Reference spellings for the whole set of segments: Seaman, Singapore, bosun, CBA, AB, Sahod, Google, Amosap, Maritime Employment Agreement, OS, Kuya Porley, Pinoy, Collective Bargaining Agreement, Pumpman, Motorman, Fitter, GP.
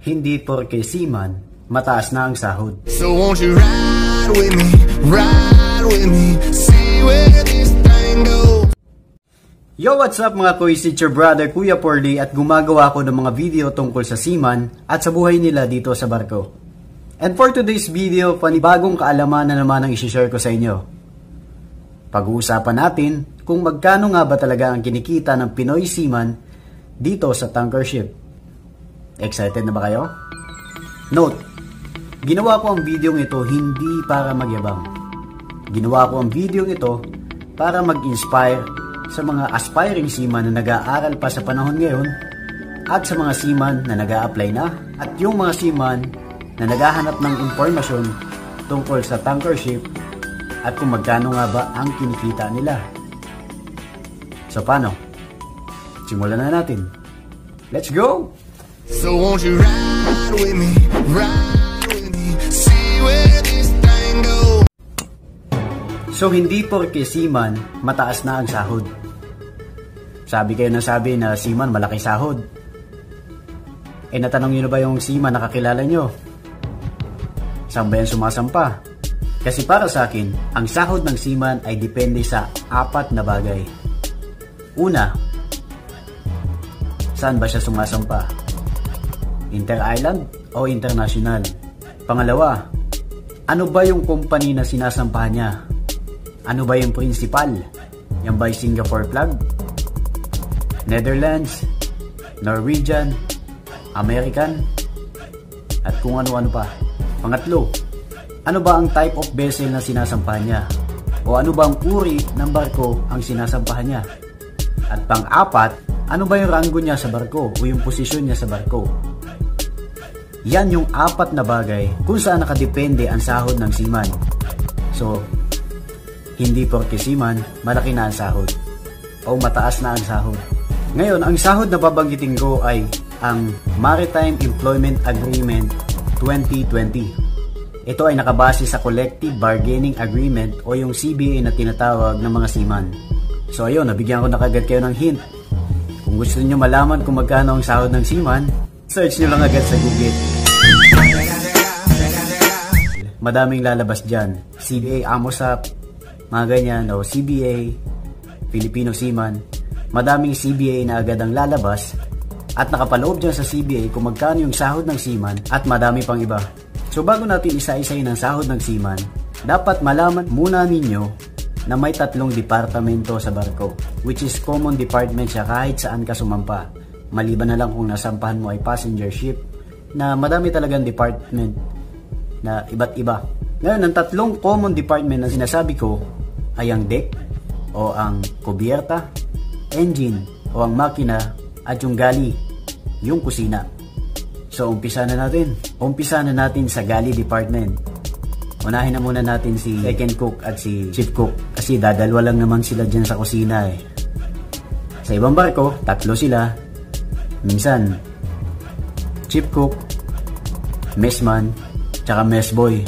Hindi porke seaman, mataas na ang sahod. So won't you ride with me, see where this thing goes. Yo, what's up mga toys? It's your brother Kuya Porley at gumagawa ako ng mga video tungkol sa seaman at sa buhay nila dito sa barko. And for today's video, panibagong kaalaman na naman ang isishare ko sa inyo. Pag-uusapan natin kung magkano nga ba talaga ang kinikita ng Pinoy seaman dito sa tanker ship. Excited na ba kayo? Note, ginawa ko ang video ito hindi para magyabang. Ginawa ko ang video ito para mag-inspire sa mga aspiring seaman na nag-aaral pa sa panahon ngayon at sa mga seaman na nag-a-apply na at yung mga seaman na naghahanap ng impormasyon tungkol sa tanker ship at kung magkano nga ba ang kinikita nila. So paano? Simulan na natin. Let's go! So won't you ride with me, see where this thing goes. So hindi porke seaman, mataas na ang sahod. Sabi kayo na sabi na seaman, malaki sahod. E natanong nyo na ba yung seaman na kakilala nyo? Saan ba yan sumasampa? Kasi para sa akin, ang sahod ng seaman ay depende sa apat na bagay. Una, saan ba siya sumasampa? Inter-island o international? Pangalawa, ano ba yung company na sinasampahan niya? Ano ba yung principal? Yan ba yung Singapore flag? Netherlands? Norwegian? American? At kung ano-ano pa. Pangatlo, ano ba ang type of vessel na sinasampahan niya? O ano ba ang uri ng barko ang sinasampahan niya? At pang-apat, ano ba yung ranggo niya sa barko o yung posisyon niya sa barko? Yan yung apat na bagay kung saan nakadepende ang sahod ng seaman. So, hindi porke seaman, malaki na ang sahod. O mataas na ang sahod. Ngayon, ang sahod na babanggitin ko ay ang Maritime Employment Agreement 2020. Ito ay nakabase sa Collective Bargaining Agreement o yung CBA na tinatawag ng mga seaman. So ayun, nabigyan ko na kagad kayo ng hint. Kung gusto niyo malaman kung magkano ang sahod ng seaman, search nyo lang agad sa Google. Madaming lalabas dyan. CBA Amosap, mga ganyan, o CBA, Filipino Seaman. Madaming CBA na agad ang lalabas at nakapaloob dyan sa CBA kung magkano yung sahod ng seaman at madami pang iba. So bago natin isa-isayin ang sahod ng seaman, dapat malaman muna ninyo na may tatlong departamento sa barko, which is common department siya kahit saan ka sumampa. Maliban na lang kung nasampahan mo ay passenger ship na madami talagang department na iba't iba. Ngayon, ang tatlong common department na sinasabi ko ay ang deck o ang kubierta, engine o ang makina at yung galley, yung kusina. So, umpisa na natin. Umpisa na natin sa galley department. Unahin na muna natin si second cook at si chief cook kasi dadalwa lang naman sila dyan sa kusina eh. Sa ibang barko, tatlo sila. Minsan, chief cook, messman, tsaka mess boy.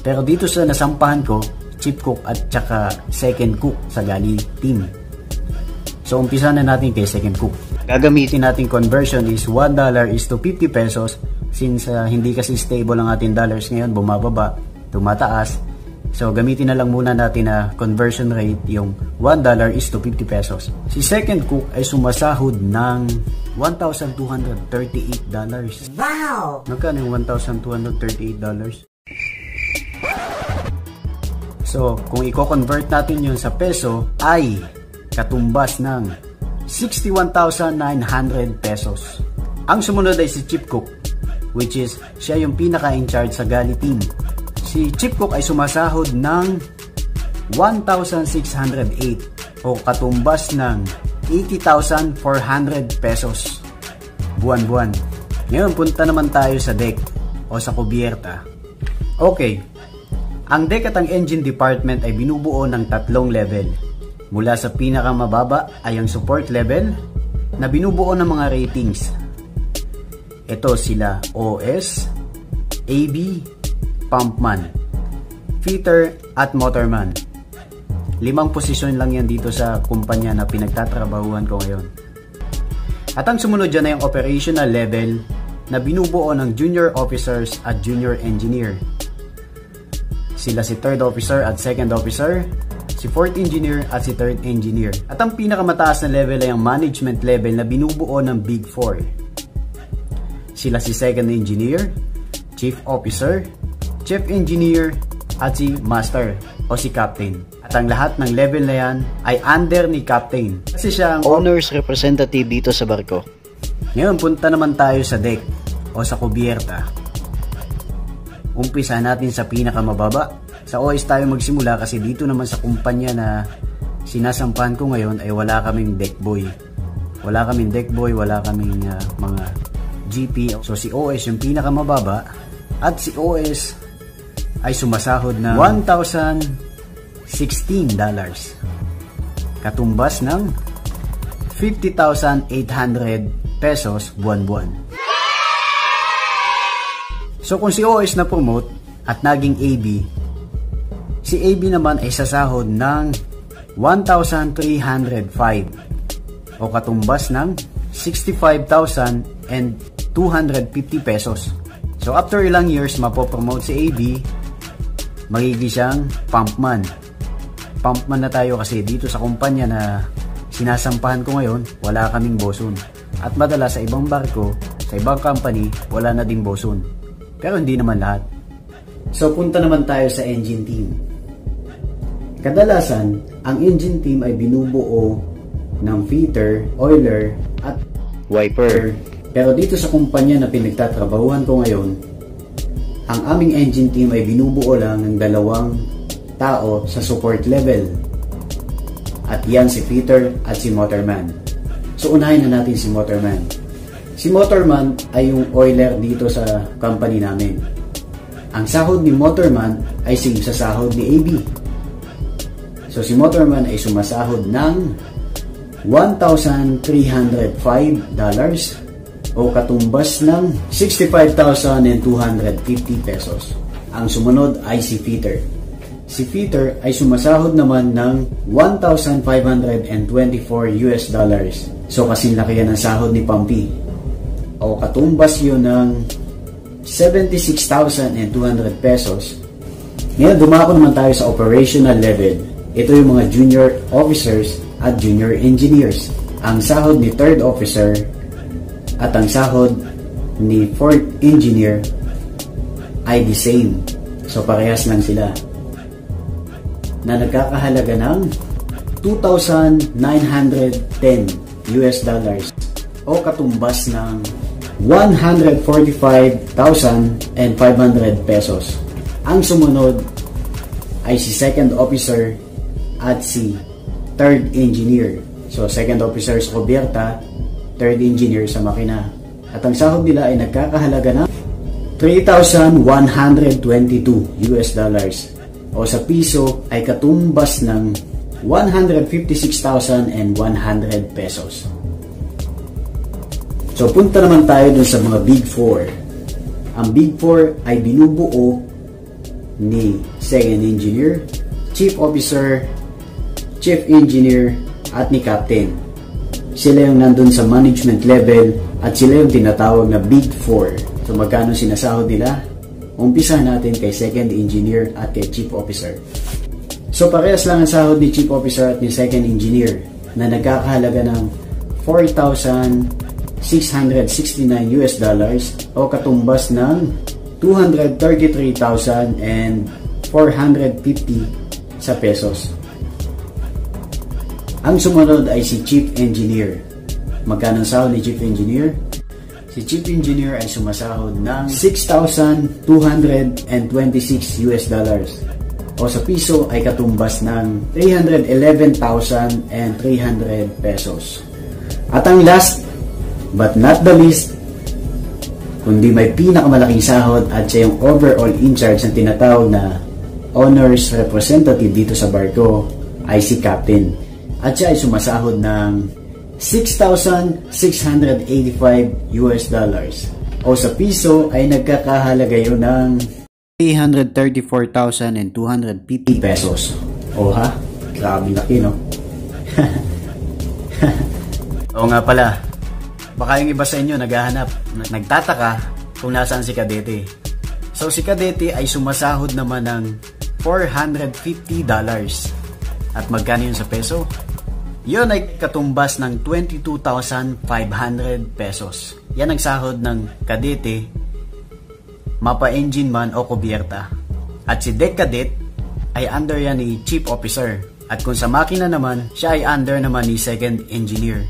Pero dito sa nasampahan ko, chief cook at tsaka second cook sa galley team. So, umpisa na natin kay second cook. Gagamitin natin conversion is $1 is to 50 pesos. Since hindi kasi stable ang ating dollars ngayon, bumababa, tumataas. So, gamitin na lang muna natin na conversion rate yung $1 is to 50 pesos. Si second cook ay sumasahod ng $1,238. Wow! Magkano yung $1,238? So, kung i-convert natin yun sa peso, ay katumbas ng 61,900 pesos. Ang sumunod ay si chief cook, which is siya yung pinaka-in-charge sa galley team. Si chief cook ay sumasahod ng 1,608 o katumbas ng 80,400 pesos buwan-buwan. Ngayon, punta naman tayo sa deck o sa kubierta. Okay, ang deck at ang engine department ay binubuo ng tatlong level. Mula sa pinakamababa ay ang support level na binubuo ng mga ratings. Ito sila OS, AB, Pumpman, Fitter at Motorman. 5 posisyon lang yan dito sa kumpanya na pinagtatrabahuhan ko ngayon. At ang sumunod dyan ay ang operational level na binubuo ng junior officers at junior engineer. Sila si 3rd officer at 2nd officer, si 4th engineer at si 3rd engineer. At ang pinakamataas na level ay ang management level na binubuo ng Big 4. Sila si 2nd engineer, chief officer, chief engineer at si master o si captain. At ang lahat ng level na yan ay under ni captain. Kasi siya ang owner's representative dito sa barko. Ngayon punta naman tayo sa deck o sa kubyerta. Umpisa natin sa pinakamababa. Sa OS tayo magsimula kasi dito naman sa kumpanya na sinasampahan ko ngayon ay wala kaming deck boy. Wala kaming deck boy, wala kaming mga GP. So si OS yung pinakamababa at si OS ay sumasahod ng $1,016. Katumbas ng 50,800 pesos buwan-buwan. So kung si OS na promote at naging AB, si AB naman ay sasahod ng 1,305 o katumbas ng 65,250 pesos. So after ilang years mapopromote si AB, magiging siyang Pumpman. Pumpman na tayo kasi dito sa kumpanya na sinasampahan ko ngayon, wala kaming bosun. At madalas sa ibang barko, sa ibang company, wala na ding bosun. Pero hindi naman lahat. So punta naman tayo sa engine team. Kadalasan, ang engine team ay binubuo ng fitter, oiler, at wiper. Pero dito sa kumpanya na pinagtatrabahuhan ko ngayon, ang aming engine team ay binubuo lang ng dalawang tao sa support level. At yan si Fitter at si Motorman. So unahin na natin si Motorman. Si Motorman ay yung oiler dito sa company namin. Ang sahod ni Motorman ay same sa sahod ni AB. So si Motorman ay sumasahod ng $1,305 o katumbas ng 65,250 pesos. Ang sumunod ay si Fitter. Si Fitter ay sumasahod naman ng $1,524. So kasing laki yan ang sahod ni Pampi. O katumbas yun ng 76,200 pesos. Ngayon, dumako naman tayo sa operational level. Ito yung mga junior officers at junior engineers. Ang sahod ni 3rd officer at ang sahod ni 4th engineer ay the same. So, parehas lang sila. Na nagkakahalaga ng $2,910 o katumbas ng 145,500 pesos. Ang sumunod ay si 2nd officer at si 3rd engineer. So 2nd officer sa kubyerta, 3rd engineer sa makina. At ang sahod nila ay nagkakahalaga ng $3,122 o sa piso ay katumbas ng 156,100 pesos. So punta naman tayo dun sa mga Big 4. Ang Big 4 ay binubuo ni 2nd engineer, chief officer, chief engineer at ni captain. Sila yung nandun sa management level at sila yung tinatawag na Big 4. So magkano sinasahod nila? Umpisa natin kay 2nd engineer at kay chief officer. So parehas lang ang sahod ni chief officer at ni 2nd engineer na nagkakahalaga ng $4,669 o katumbas ng 233,450 sa pesos. Ang sumunod ay si Chief Engineer. Magkano ang sahod ni Chief Engineer? Si Chief Engineer ay sumasahod ng $6,226 o sa piso ay katumbas ng 311,300 pesos. At ang last but not the least, kundi may pinakamalaking sahod at siya yung overall in charge na tinatawag na owner's representative dito sa barko ay si Captain. At siya ay sumasahod ng $6,685 o sa piso ay nagkakahalaga yun ng 334,250 pesos. O ha? Grabe laki, no? O nga pala, Baka yung iba sa inyo naghahanap, nagtataka kung nasaan si Kadete. So si Kadete ay sumasahod naman ng $450. At magkano yun sa peso? Yun ay katumbas ng 22,500 pesos. Yan ang sahod ng Kadete, mapa-engine man o kubierta. At si Deck Cadet ay under yan ni Chief Officer. At kung sa makina naman, siya ay under naman ni Second Engineer.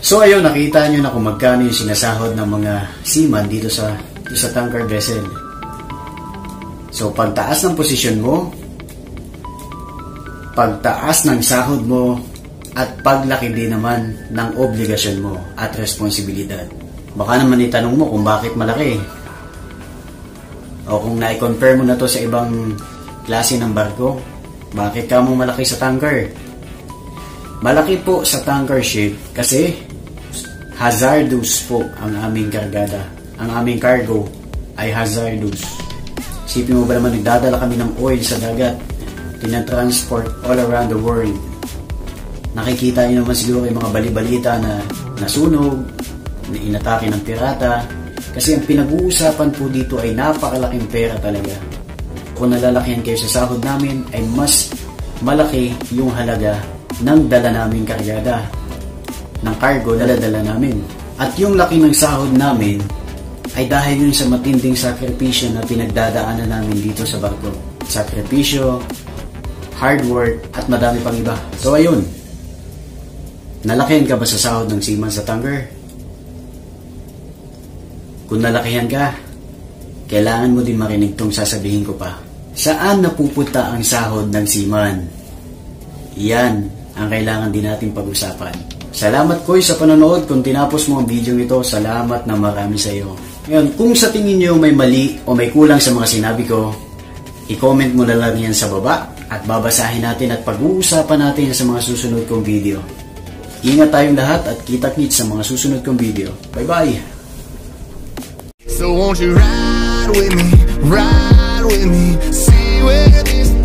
So ayun, nakita nyo na kung magkano yung sinasahod ng mga seaman dito sa tanker vessel. So pagtaas ng posisyon mo, pagtaas ng sahod mo, at paglaki din naman ng obligasyon mo at responsibilidad. Baka naman itanong mo kung bakit malaki. O kung na-compare mo na to sa ibang klase ng barko, bakit ka mo malaki sa tanker? Malaki po sa tanker ship kasi hazardous po ang aming kargada. Ang aming cargo ay hazardous. Isipin mo ba naman nagdadala kami ng oil sa dagat, tinatransport all around the world. Nakikita niyo naman siguro yung mga balibalita na nasunog, na inatake ng pirata. Kasi ang pinag-uusapan po dito ay napakalaking pera talaga. Kung nalalakihan kayo sa sahod namin ay mas malaki yung halaga ng dala naming kargada, ng cargo dala-dala namin. At yung laki ng sahod namin ay dahil yun sa matinding sakripisyo na pinagdadaanan namin dito sa barko. Sakripisyo, hard work, at madami pang iba. So ayun, nalakihan ka ba sa sahod ng seaman sa tanker? Kung nalakihan ka, kailangan mo din marinig tong sasabihin ko pa. Saan napupunta ang sahod ng seaman? Yan ang kailangan din natin pag-usapan. Salamat koy sa panonood. Kung tinapos mo ang video ito, salamat na marami sa iyo. Ngayon, kung sa tingin nyo may mali o may kulang sa mga sinabi ko, i-comment mo na lang yan sa baba at babasahin natin at pag-uusapan natin sa mga susunod kong video. Ingat tayong lahat at kita-kits sa mga susunod kong video. Bye-bye! So won't you ride with me, see where this